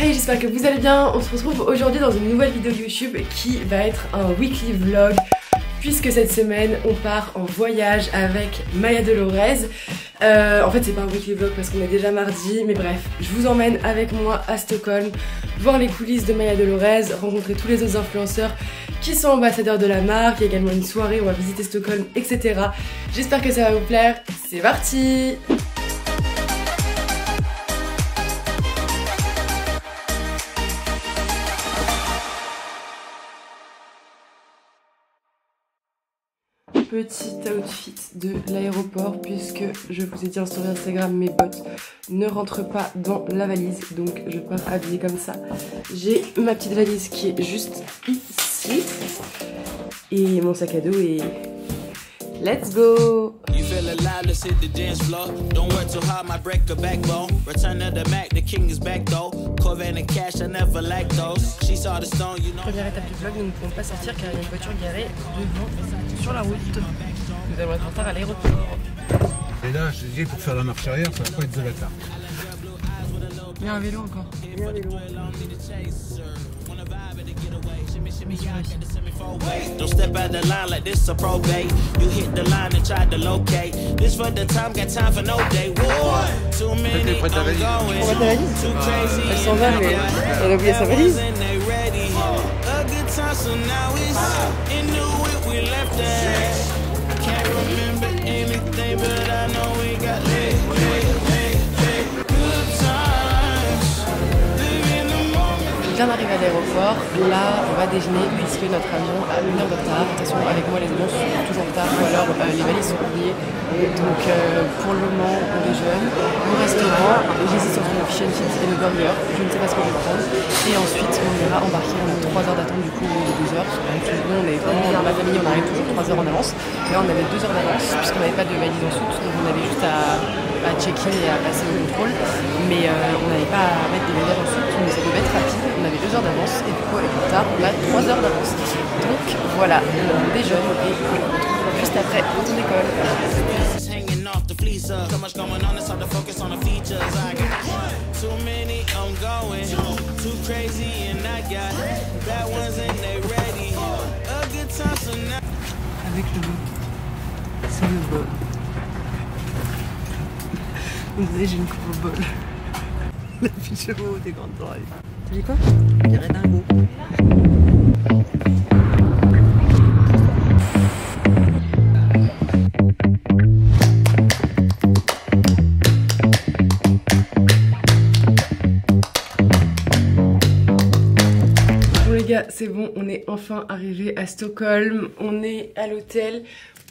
Hey, j'espère que vous allez bien. On se retrouve aujourd'hui dans une nouvelle vidéo YouTube qui va être un weekly vlog, puisque cette semaine on part en voyage avec Maya Delorez. En fait c'est pas un weekly vlog parce qu'on est déjà mardi, mais bref, je vous emmène avec moi à Stockholm, voir les coulisses de Maya Delorez, rencontrer tous les autres influenceurs qui sont ambassadeurs de la marque. Il y a également une soirée où on va visiter Stockholm, etc. J'espère que ça va vous plaire, c'est parti! Petit outfit de l'aéroport, puisque je vous ai dit en story Instagram, mes bottes ne rentrent pas dans la valise, donc je pars habillée comme ça. J'ai ma petite valise qui est juste ici et mon sac à dos et let's go. Première étape du vlog, nous ne pouvons pas sortir car il y a une voiture garée devant sur la route. Nous allons être en retard à l'aéroport. Et là, je dis pour faire la marche arrière, ça va pas être de la tarte. Il y a un vélo encore. Il y a un vélo. Don't step out the line like this a probate. You hit the line and try to locate. This for the time, got time for no day. War. Too many I'm going. Too crazy. Elle s'en va, mais elle a oublié sa valise. A good time, so now it's in the week we left at. Can't remember anything, but I know we got late. On arrive à l'aéroport, là on va déjeuner puisque notre avion a 1 heure de retard. De toute façon avec moi les avions sont toujours en retard, ou alors les valises sont oubliées. Donc pour le moment on déjeune au restaurant. J'hésite entre le fish and chips et le burger, je ne sais pas ce que je vais prendre. Et ensuite on ira embarquer, on a 3 heures d'attente du coup au lieu de 2 heures. Donc on est vraiment dans ma famille, on arrive toujours 3 heures en avance. Là on avait 2 heures d'avance puisqu'on n'avait pas de valise en soute, donc on avait juste à check-in et à passer au contrôle. Mais on n'avait pas à mettre des valises en soute, mais ça devait être rapide. On avait 2 heures d'avance et du coup avec le retard on a 3 heures d'avance. Donc voilà, on déjeune et on se retrouve juste après pour ton école. Avec le bout, c'est le bol. Vous savez, j'ai une coupe au bol. La pyjama des grandes oreilles. T'as dit quoi? On dirait dingo. Bon les gars, c'est bon, on est enfin arrivé à Stockholm, on est à l'hôtel.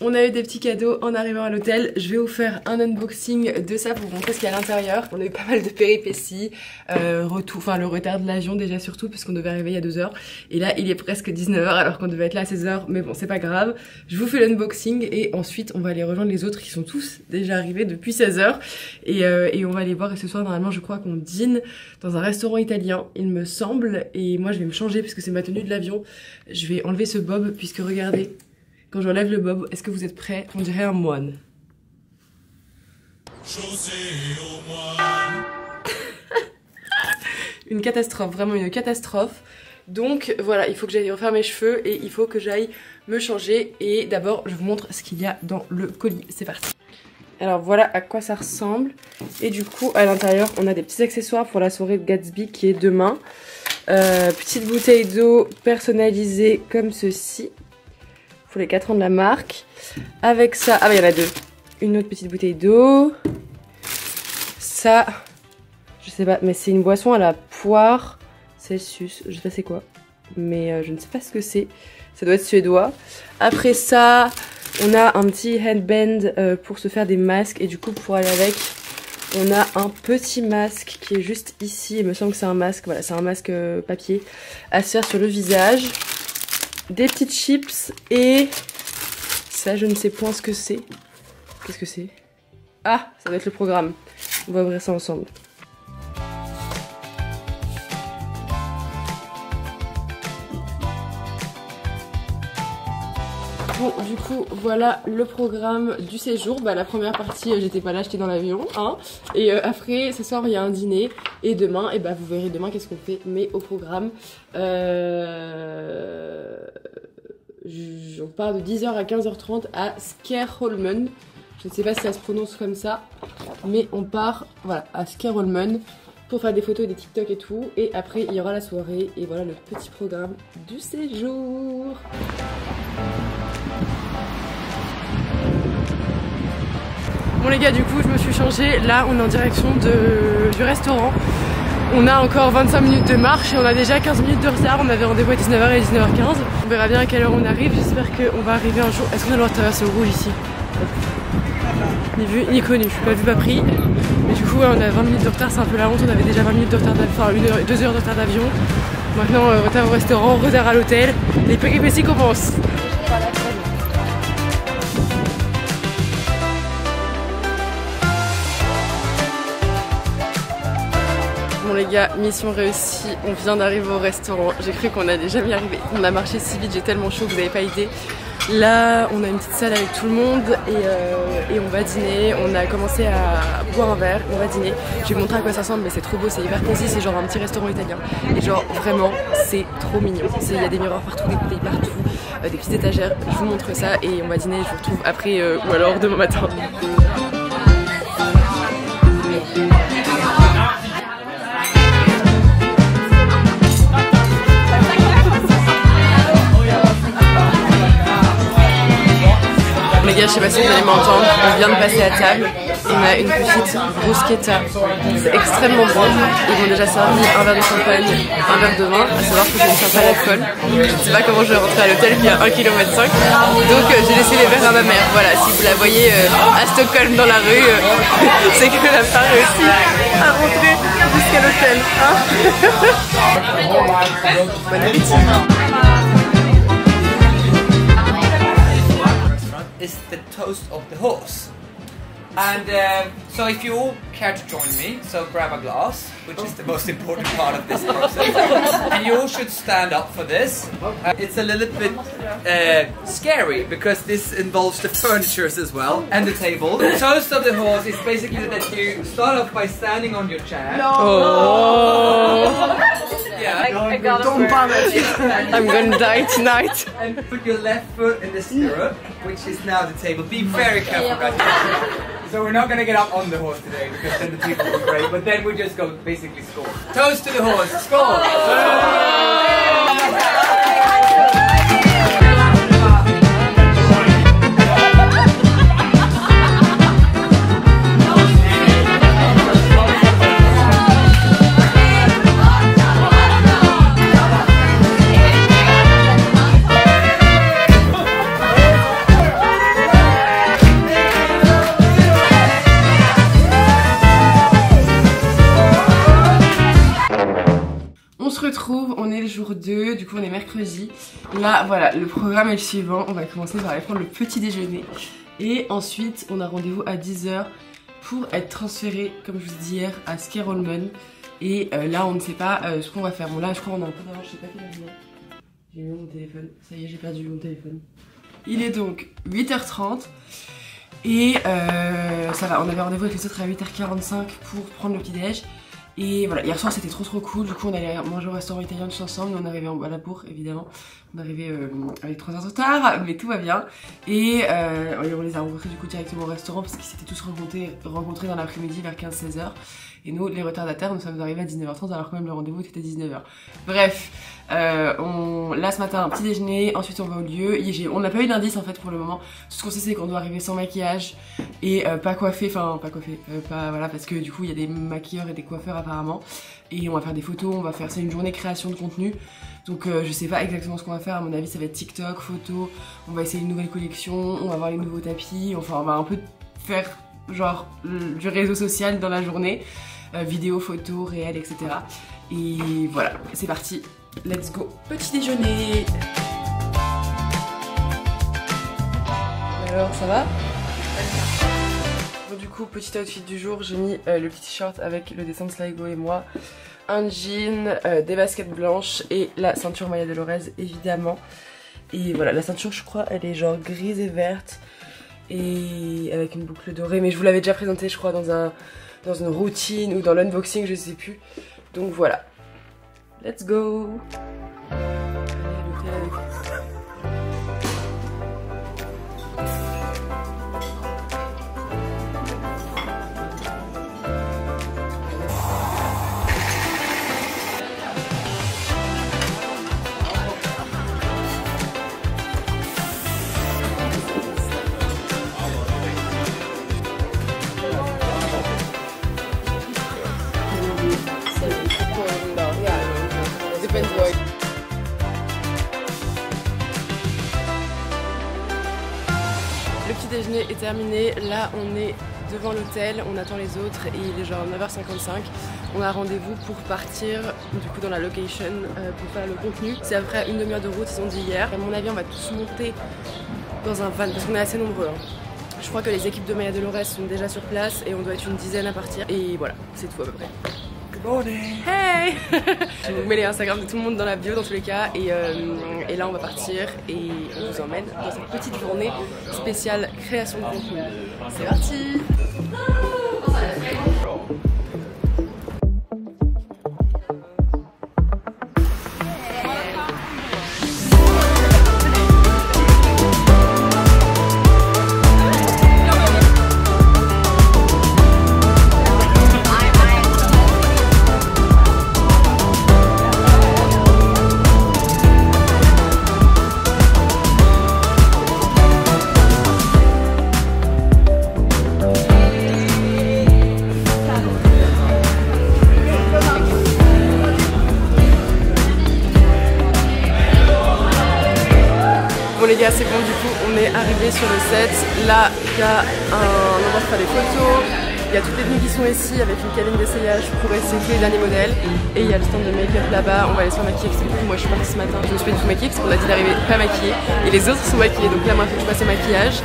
On a eu des petits cadeaux en arrivant à l'hôtel. Je vais vous faire un unboxing de ça pour vous montrer ce qu'il y a à l'intérieur. On a eu pas mal de péripéties, le retard de l'avion déjà surtout parce qu'on devait arriver il y a 2 heures. Et là il est presque 19h alors qu'on devait être là à 16h, mais bon c'est pas grave. Je vous fais l'unboxing et ensuite on va aller rejoindre les autres qui sont tous déjà arrivés depuis 16h. Et on va aller voir, et ce soir normalement je crois qu'on dîne dans un restaurant italien il me semble. Et moi je vais me changer puisque c'est ma tenue de l'avion. Je vais enlever ce bob puisque regardez. Quand j'enlève le bob, est-ce que vous êtes prêts? On dirait un moine. Une catastrophe, vraiment une catastrophe. Donc voilà, il faut que j'aille refaire mes cheveux et il faut que j'aille me changer. Et d'abord, je vous montre ce qu'il y a dans le colis. C'est parti. Alors voilà à quoi ça ressemble. Et du coup, à l'intérieur, on a des petits accessoires pour la soirée de Gatsby qui est demain. Petite bouteille d'eau personnalisée comme ceci. Pour les 4 ans de la marque. Avec ça, ah bah il y en a 2. Une autre petite bouteille d'eau. Ça, je sais pas, mais c'est une boisson à la poire. Celsius, je sais pas c'est quoi. Mais je ne sais pas ce que c'est. Ça doit être suédois. Après ça, on a un petit headband pour se faire des masques. Et du coup, pour aller avec, on a un petit masque qui est juste ici. Il me semble que c'est un masque, voilà, c'est un masque papier à se faire sur le visage. Des petites chips et ça je ne sais point ce que c'est. Qu'est-ce que c'est? Ah, ça doit être le programme. On va ouvrir ça ensemble. Bon, du coup, voilà le programme du séjour. Bah, la première partie, j'étais pas là, j'étais dans l'avion. Hein. Et après, ce soir, il y a un dîner. Et demain, et bah, vous verrez demain qu'est-ce qu'on fait. Mais au programme, on part de 10h à 15h30 à Skärholmen. Je ne sais pas si ça se prononce comme ça, mais on part voilà, à Skärholmen pour faire des photos et des TikTok et tout. Et après, il y aura la soirée. Et voilà le petit programme du séjour. Bon les gars, du coup, je me suis changée. Là, on est en direction du restaurant. On a encore 25 minutes de marche et on a déjà 15 minutes de retard. On avait rendez-vous à 19h et 19h15. On verra bien à quelle heure on arrive. J'espère qu'on va arriver un jour. Est-ce qu'on a le droit de traverser au rouge ici? Ni vu, ni connu. Pas vu, pas pris. Mais du coup, on a 20 minutes de retard. C'est un peu la honte. On avait déjà 20 minutes de retard d'avion. Enfin, 2 heures de retard d'avion. Maintenant, retard au restaurant, retard à l'hôtel. Les péripéties commencent. Bon les gars, mission réussie, on vient d'arriver au restaurant, j'ai cru qu'on allait jamais y arriver, on a marché si vite, j'ai tellement chaud, vous n'avez pas idée. Là, on a une petite salle avec tout le monde et on va dîner, on a commencé à boire un verre, on va dîner. Je vais vous montrer à quoi ça ressemble, mais c'est trop beau, c'est hyper concis, c'est genre un petit restaurant italien. Et genre vraiment, c'est trop mignon, il y a des miroirs partout, des bouteilles partout, des petites étagères, je vous montre ça et on va dîner, je vous retrouve après ou alors demain matin. Les gars, je sais pas si vous allez m'entendre, on vient de passer à table, on a une petite bruschetta, c'est extrêmement bon, ils m'ont déjà servi un verre de champagne, un verre de vin, à savoir que je ne sens pas l'alcool, je sais pas comment je vais rentrer à l'hôtel qui est à 1,5 km, donc j'ai laissé les verres à ma mère, voilà, si vous la voyez à Stockholm dans la rue, c'est que la part réussi à rentrer jusqu'à l'hôtel, hein. Bon appétit. Is the toast of the horse, and so if you all care to join me, so grab a glass, which is the most important part of this process, and you all should stand up for this. It's a little bit scary because this involves the furnitures as well and the table. The toast of the horse is basically that you start off by standing on your chair. No. Oh. Yeah. I'm gonna die tonight. And put your left foot in the stirrup, which is now the table. Be very careful, guys. So we're not gonna get up on the horse today because then the people will break. But then we just go basically score. Toast to the horse. Score. Oh. Jour 2, du coup on est mercredi. Là voilà, le programme est le suivant. On va commencer par aller prendre le petit déjeuner et ensuite on a rendez-vous à 10h pour être transféré, comme je vous dis hier, à Skärholmen. Et là on ne sait pas ce qu'on va faire. Bon là je crois on a un peu d'avance, je sais pas quelle heure. J'ai mis mon téléphone, ça y est j'ai perdu mon téléphone. Il est donc 8h30 et ça va, on avait rendez-vous avec les autres à 8h45 pour prendre le petit déj. Et voilà, hier soir c'était trop cool, du coup on allait manger au restaurant italien tous ensemble, on arrivait à la bourre évidemment, on arrivait avec 3 heures de retard, mais tout va bien. Et on les a rencontrés du coup directement au restaurant parce qu'ils s'étaient tous rencontrés dans l'après-midi vers 15-16h. Et nous, les retardataires, nous sommes arrivés à 19h30 alors que même le rendez-vous était à 19h. Bref, là ce matin un petit déjeuner, ensuite on va au lieu. On n'a pas eu d'indice en fait pour le moment. Tout ce qu'on sait c'est qu'on doit arriver sans maquillage et pas coiffé, enfin pas coiffé, voilà, parce que du coup il y a des maquilleurs et des coiffeurs apparemment. Et on va faire des photos, on va faire, c'est une journée création de contenu. Donc je sais pas exactement ce qu'on va faire, à mon avis ça va être TikTok, photos, on va essayer une nouvelle collection, on va voir les nouveaux tapis, enfin on va un peu faire genre du réseau social dans la journée, vidéo, photo, réel, etc. Et voilà, c'est parti, let's go. Petit déjeuner. Alors ça va? Bon, du coup, petit outfit du jour, j'ai mis le petit t-shirt avec le dessin de Sligo et moi, un jean, des baskets blanches et la ceinture Maya Delorez évidemment. Et voilà, la ceinture je crois elle est genre grise et verte et avec une boucle dorée, mais je vous l'avais déjà présentée je crois dans une routine ou dans l'unboxing, je sais plus. Donc voilà, let's go. Le petit déjeuner est terminé, là on est devant l'hôtel, on attend les autres et il est genre 9h55. On a rendez-vous pour partir du coup dans la location pour faire le contenu. C'est après une demi-heure de route, ils ont dit hier. À mon avis on va tous monter dans un van parce qu'on est assez nombreux. Je crois que les équipes de Maya Delorez sont déjà sur place et on doit être une dizaine à partir. Et voilà, c'est tout à peu près. Hey. Je vous mets les Instagram de tout le monde dans la bio dans tous les cas et là on va partir et on vous emmène dans cette petite journée spéciale création de contenu. C'est parti. Les gars, c'est bon, du coup on est arrivé sur le set. Là il y a un endroit pour faire des photos, il y a toutes les tenues qui sont ici avec une cabine d'essayage pour essayer les derniers modèles et il y a le stand de make-up là-bas. On va aller se faire maquiller parce que moi je suis partie ce matin, je me suis pas du tout maquillée parce qu'on a dit d'arriver pas maquillée et les autres sont maquillés, donc là moi il faut que je fasse au maquillage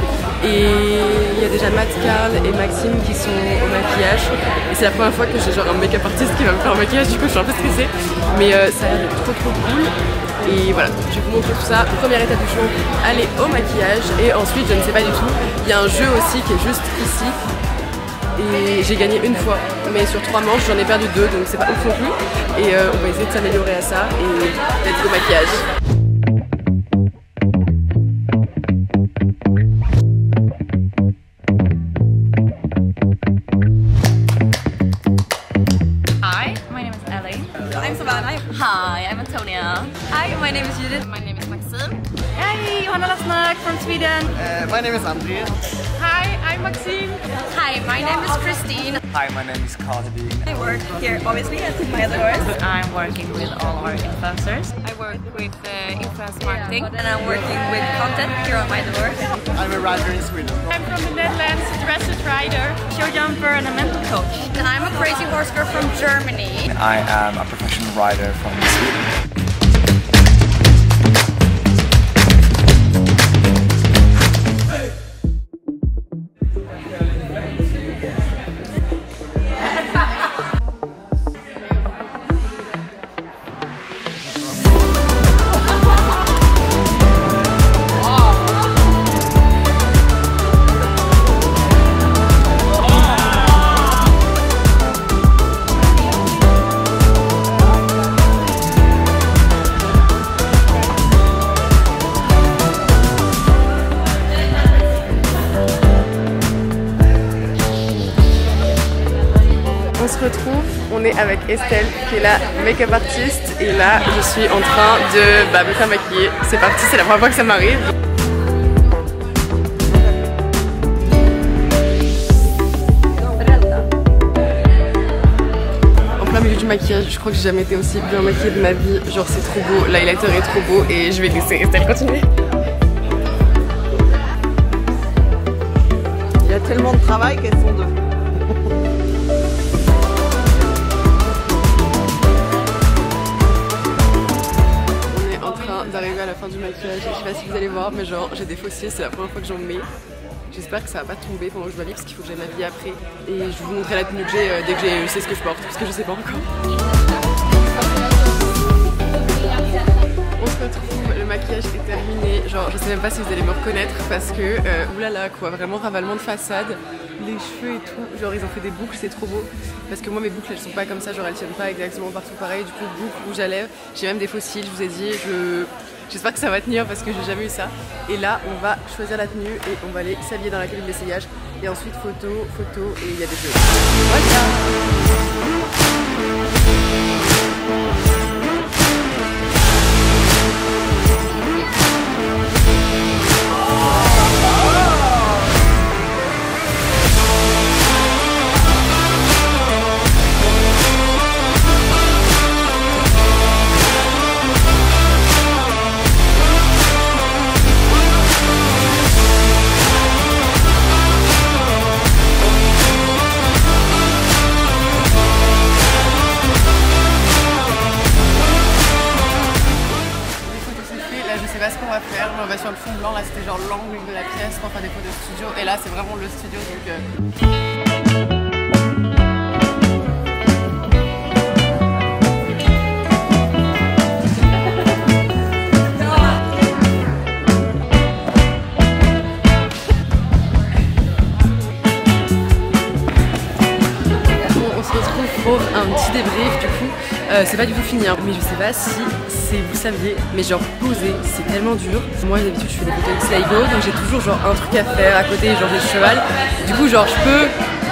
et il y a déjà Matt, Carl et Maxime qui sont au maquillage et c'est la première fois que j'ai genre un make-up artiste qui va me faire un maquillage, du coup je suis un peu stressée mais ça a l'air trop cool. Et voilà, je vous montre tout ça. Première étape du show, aller au maquillage. Et ensuite, je ne sais pas du tout, il y a un jeu aussi qui est juste ici. Et j'ai gagné une fois, mais sur 3 manches, j'en ai perdu 2, donc c'est pas ouf non plus. Et on va essayer de s'améliorer à ça et d'être au maquillage. My name is Judith. My name is Maxime. Hi, Johanna Lassnack from Sweden. My name is Andreas. Hi, I'm Maxime. Hi, my name is Christine. Hi, my name is Carl Hedin. I work here obviously at Maya Delorez. I'm working with all our influencers. I work with influence marketing. And I'm working with content here on Maya Delorez. I'm a writer in Sweden. I'm from the Netherlands, a dresser rider, show jumper and a mental coach. And I'm a crazy horse girl from Germany. I am a professional rider from Sweden. On est avec Estelle qui est la make-up artiste et là je suis en train de me faire maquiller. C'est parti, c'est la première fois que ça m'arrive. En plein milieu du maquillage, je crois que j'ai jamais été aussi bien maquillée de ma vie. Genre c'est trop beau, l'highlighter est trop beau et je vais laisser Estelle continuer. Il y a tellement de travail qu'elles sont devenues. D'arriver à la fin du maquillage, je sais pas si vous allez voir, mais genre j'ai des faux cils, c'est la première fois que j'en mets. J'espère que ça va pas tomber pendant que je m'habille parce qu'il faut que j'aille m'habiller après. Et je vous montrerai la tenue que j'ai dès que je sais ce que je porte parce que je sais pas encore. On se retrouve le matin. maquillage est terminé, genre je sais même pas si vous allez me reconnaître parce que oulala quoi, vraiment ravalement de façade, les cheveux et tout, genre ils ont fait des boucles, c'est trop beau parce que moi mes boucles elles sont pas comme ça, genre elles tiennent pas exactement partout pareil, du coup boucles, rouge à lèvres, j'ai même des faux cils, je vous ai dit, j'espère que ça va tenir parce que j'ai jamais eu ça. Et là on va choisir la tenue et on va aller s'habiller dans la cabine d'essayage et ensuite photo et il y a des jeux. Voilà. Sur le fond blanc, là c'était genre l'angle de la pièce pour faire des photos de studio et là c'est vraiment le studio donc on se retrouve pour un petit débrief du coup. C'est pas du tout fini hein. Mais je sais pas si vous saviez, mais genre poser c'est tellement dur. Moi d'habitude je fais des photos de Sligo donc j'ai toujours genre un truc à faire à côté, genre j'ai le cheval, du coup genre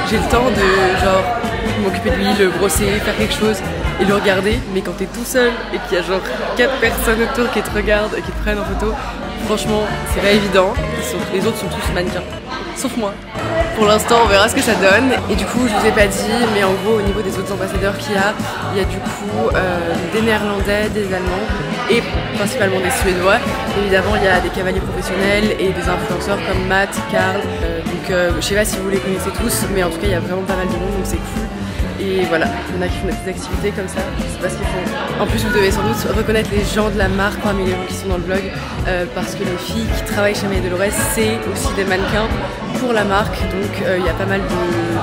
j'ai le temps de genre m'occuper de lui, le brosser, faire quelque chose et le regarder. Mais quand t'es tout seul et qu'il y a genre 4 personnes autour qui te regardent et qui te prennent en photo, franchement c'est pas évident. Les autres sont tous mannequins sauf moi. Pour l'instant, on verra ce que ça donne. Et du coup, je vous ai pas dit, mais en gros, au niveau des autres ambassadeurs qu'il y a, il y a du coup des Néerlandais, des Allemands et principalement des Suédois. Évidemment, il y a des cavaliers professionnels et des influenceurs comme Matt, Carl. Je sais pas si vous les connaissez tous, mais en tout cas, il y a vraiment pas mal de monde, donc c'est cool. Et voilà, on a des activités comme ça, je sais pas ce qu'ils font. En plus, vous devez sans doute reconnaître les gens de la marque parmi les gens qui sont dans le blog, parce que les filles qui travaillent chez Maya Delorez, c'est aussi des mannequins pour la marque. Donc il y a pas mal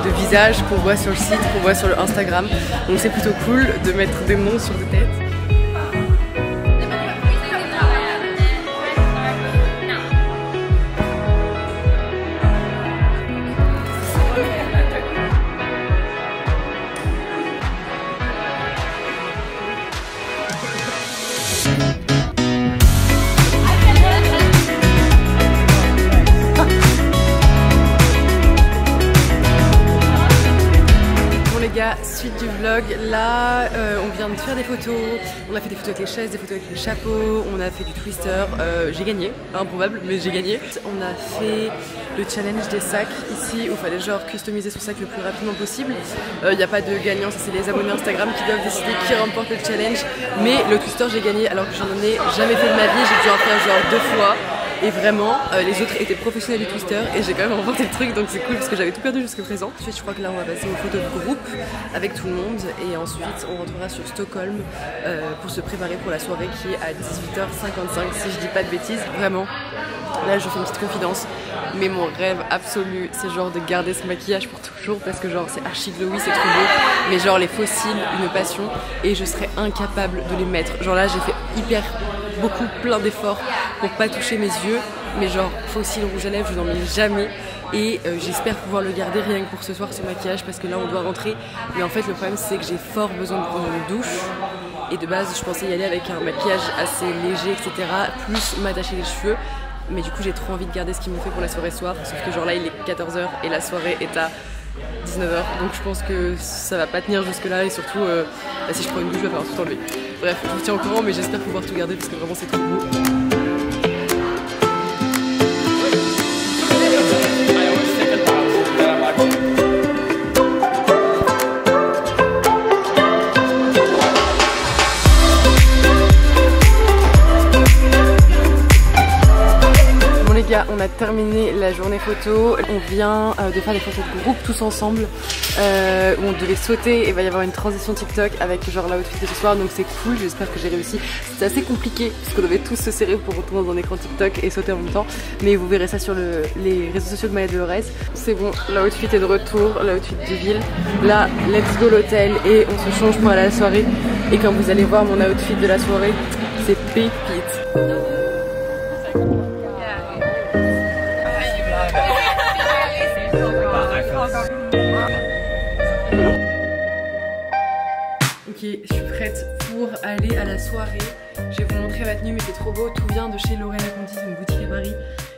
de visages qu'on voit sur le site, qu'on voit sur le Instagram. Donc c'est plutôt cool de mettre des noms sur des têtes. Suite du vlog, là on vient de faire des photos, on a fait des photos avec les chaises, des photos avec les chapeaux, on a fait du twister, j'ai gagné, improbable mais j'ai gagné. On a fait le challenge des sacs ici où il fallait genre customiser son sac le plus rapidement possible. Il n'y a pas de gagnant, c'est les abonnés Instagram qui doivent décider qui remporte le challenge, mais le twister j'ai gagné alors que j'en ai jamais fait de ma vie, j'ai dû en faire genre 2 fois. Et vraiment, les autres étaient professionnels du twister et j'ai quand même remporté le truc donc c'est cool parce que j'avais tout perdu jusqu'à présent. Ensuite je crois que là on va passer aux photos de groupe avec tout le monde et ensuite on rentrera sur Stockholm pour se préparer pour la soirée qui est à 18h55 si je dis pas de bêtises. Vraiment, là je vous fais une petite confidence mais mon rêve absolu c'est genre de garder ce maquillage pour toujours parce que genre c'est archi glowy, c'est trop beau, mais genre les faux cils, une passion et je serais incapable de les mettre. Genre là j'ai fait hyper beaucoup, plein d'efforts pour pas toucher mes yeux, mais genre faux cils, rouge à lèvres, je n'en mets jamais et j'espère pouvoir le garder rien que pour ce soir ce maquillage parce que là on doit rentrer. Mais en fait le problème c'est que j'ai fort besoin de prendre une douche et de base je pensais y aller avec un maquillage assez léger etc, plus m'attacher les cheveux, mais du coup j'ai trop envie de garder ce qu'ils m'ont fait pour la soirée soir, sauf que genre là il est 14h et la soirée est à 19h donc je pense que ça va pas tenir jusque là et surtout bah, si je prends une douche je vais falloir tout enlever. Bref, je vous tiens au courant mais j'espère pouvoir tout garder parce que vraiment c'est trop beau. On a terminé la journée photo, on vient de faire des photos de groupe tous ensemble où on devait sauter et il va y avoir une transition TikTok avec genre l'outfit de ce soir donc c'est cool, j'espère que j'ai réussi. C'était assez compliqué parce qu'on devait tous se serrer pour retourner dans un écran TikTok et sauter en même temps, mais vous verrez ça sur les réseaux sociaux de Maya Delorez. C'est bon, l'outfit est de retour, l'outfit de ville. Là, let's go l'hôtel et on se change pour aller à la soirée et quand vous allez voir mon outfit de la soirée, c'est pépite. Ok, je suis prête pour aller à la soirée. Je vais vous montrer ma tenue, mais c'est trop beau. Tout vient de chez Lorena Conti, c'est une boutique à Paris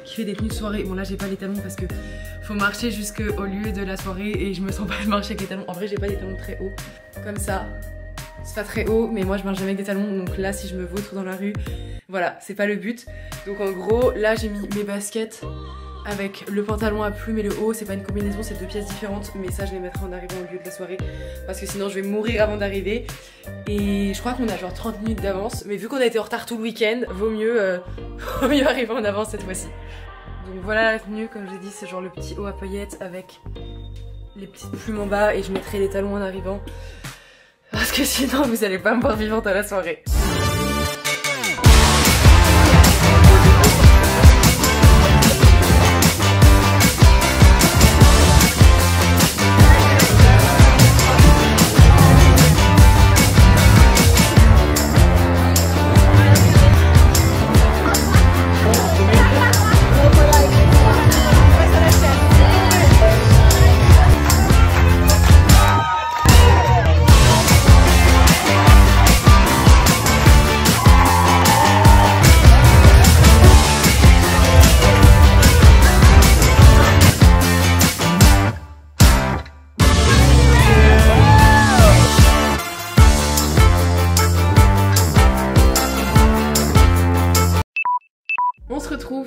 qui fait des tenues de soirée. Bon là j'ai pas les talons parce que faut marcher jusqu'au lieu de la soirée et je me sens pas de marcher avec les talons. En vrai j'ai pas des talons très hauts, comme ça. C'est pas très haut, mais moi je marche jamais avec des talons, donc là si je me vautre dans la rue, voilà, c'est pas le but. Donc en gros, là j'ai mis mes baskets avec le pantalon à plumes et le haut. C'est pas une combinaison, c'est deux pièces différentes, mais ça je les mettrai en arrivant au lieu de la soirée, parce que sinon je vais mourir avant d'arriver. Et je crois qu'on a genre 30 minutes d'avance, mais vu qu'on a été en retard tout le week-end, vaut mieux arriver en avance cette fois-ci. Donc voilà la tenue, comme j'ai dit, c'est genre le petit haut à paillettes avec les petites plumes en bas, et je mettrai les talons en arrivant. Parce que sinon vous allez pas me voir vivante à la soirée.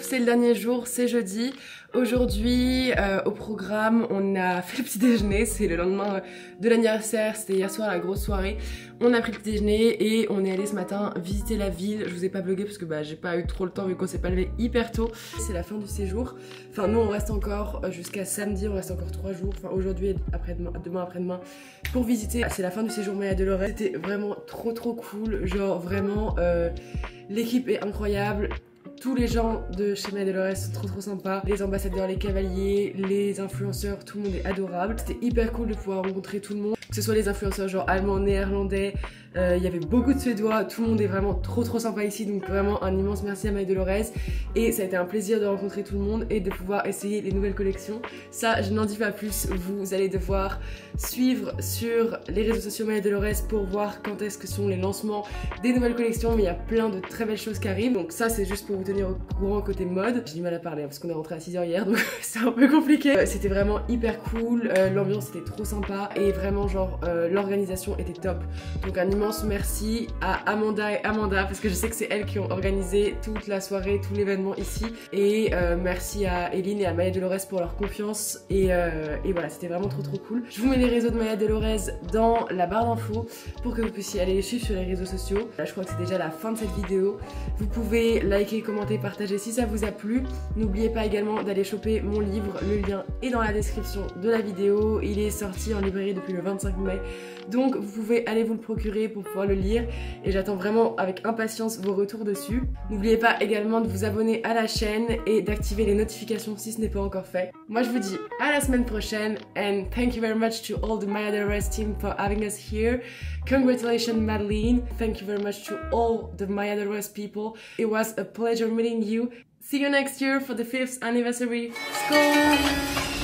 C'est le dernier jour, c'est jeudi. Aujourd'hui, au programme, on a fait le petit déjeuner. C'est le lendemain de l'anniversaire, c'était hier soir la grosse soirée. On a pris le petit déjeuner et on est allé ce matin visiter la ville. Je vous ai pas vlogué parce que bah, j'ai pas eu trop le temps vu qu'on s'est pas levé hyper tôt. C'est la fin du séjour. Enfin nous on reste encore jusqu'à samedi, on reste encore 3 jours. Enfin aujourd'hui et après-demain, après-demain pour visiter. C'est la fin du séjour Maya Delorez. C'était vraiment trop cool. Genre vraiment, l'équipe est incroyable. Tous les gens de chez Maya Delorez sont trop sympas, les ambassadeurs, les cavaliers, les influenceurs, tout le monde est adorable. C'était hyper cool de pouvoir rencontrer tout le monde, que ce soit les influenceurs genre allemands, néerlandais, il y avait beaucoup de Suédois, tout le monde est vraiment trop sympa ici, donc vraiment un immense merci à Maya Delorez. Et ça a été un plaisir de rencontrer tout le monde et de pouvoir essayer les nouvelles collections. Ça je n'en dis pas plus, vous allez devoir suivre sur les réseaux sociaux Maya Delorez pour voir quand est-ce que sont les lancements des nouvelles collections, mais il y a plein de très belles choses qui arrivent, donc ça c'est juste pour vous tenir au courant côté mode. J'ai du mal à parler parce qu'on est rentré à 6h hier, donc c'est un peu compliqué. C'était vraiment hyper cool, l'ambiance était trop sympa et vraiment genre l'organisation était top. Donc un immense merci à Amanda et Amanda parce que je sais que c'est elles qui ont organisé toute la soirée, tout l'événement ici. Et merci à Eline et à Maya Delorez pour leur confiance et voilà, c'était vraiment trop cool. Je vous mets les réseaux de Maya Delorez dans la barre d'infos pour que vous puissiez aller les suivre sur les réseaux sociaux. Là je crois que c'est déjà la fin de cette vidéo. Vous pouvez liker, commenter, partager si ça vous a plu. N'oubliez pas également d'aller choper mon livre, le lien est dans la description de la vidéo. Il est sorti en librairie depuis le 25 mai, donc vous pouvez aller vous le procurer pour pouvoir le lire et j'attends vraiment avec impatience vos retours dessus. N'oubliez pas également de vous abonner à la chaîne et d'activer les notifications si ce n'est pas encore fait. Moi je vous dis à la semaine prochaine and thank you very much to all the Maya Delorez team for having us here. Congratulations Madeleine, thank you very much to all the Maya Delorez people. It was a pleasure meeting you. See you next year for the 5th anniversary. Let's go!